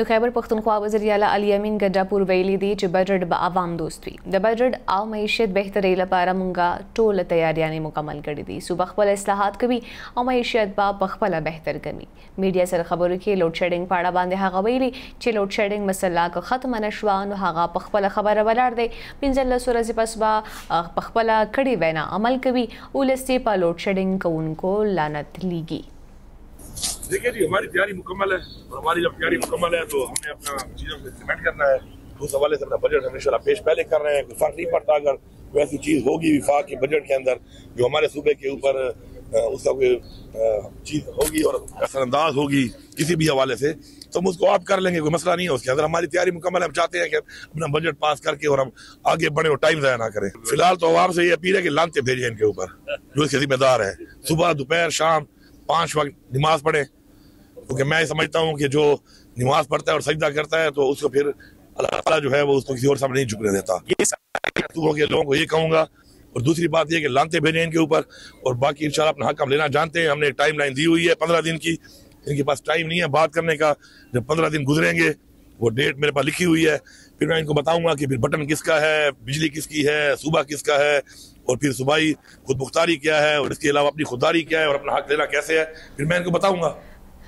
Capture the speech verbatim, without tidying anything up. तो खैबर पख्तूनख्वा वज़ीर-ए-आला अली अमीन गड्ढा पूर्वेली दी जो बजट ब आवाम दोस्त हुई द बजट आव मईशत बेहतरी लपारा मुंगा टोल तैयारियां मुकम्मल कर दी सूबा खबल असलाहत कभी और मईशत बा बखबला बेहतर कमी मीडिया सर खबर की लोड शेडिंग पाड़ा बांधे हा गवेली चे लोड शेडिंग मसला का खत्म नशवान हागा पखबला खबर वलार दे पिंजल्ला सूरज से पसबा पखबला खड़ी वैना अमल कभी उलस्ते पा लोड शेडिंग को उनको लानत लीगी। देखिए जी हमारी तैयारी मुकम्मल है और हमारी जब तैयारी मुकम्मल है तो हमने अपना चीज़ों को इम्प्लीमेंट करना है। उस हवाले से अपना बजट हमेशा पेश पहले कर रहे हैं। कोई फर्क नहीं पड़ता अगर वैसी चीज़ होगी विफाक के बजट के अंदर जो हमारे सूबे के ऊपर उसका कोई चीज़ होगी और असरअंदाज होगी किसी भी हवाले से तो हम उसको आप कर लेंगे, कोई मसला नहीं है। उसके अंदर हमारी तैयारी मुकम्मल है। हम चाहते हैं कि अपना बजट पास करके और हम आगे बढ़े और टाइम ज़ाया ना करें। फिलहाल तो आवाम से ये अपील है कि लानते भेजें इनके ऊपर जो इसके जिम्मेदार है। सुबह दोपहर शाम पाँच वक्त नमाज पढ़ें क्योंकि मैं समझता हूँ कि जो नमाज पढ़ता है और सजदा करता है तो उसको फिर अल्लाह ताला जो है वो उसको किसी और सामने नहीं झुकने देता। ये लोगों को ये कहूँगा और दूसरी बात ये कि लानते भेजें इनके ऊपर और बाकी इंशाल्लाह अपना हक हम लेना जानते हैं। हमने एक टाइम लाइन दी हुई है पंद्रह दिन की, इनके पास टाइम नहीं है बात करने का। जब पंद्रह दिन गुजरेंगे वो डेट मेरे पास लिखी हुई है फिर मैं इनको बताऊँगा कि फिर बटन किसका है, बिजली किसकी है, सूबा किसका है और फिर सूबाई खुदमुख्तारी क्या है और इसके अलावा अपनी खुददारी क्या है और अपना हक लेना कैसे है फिर मैं इनको बताऊँगा।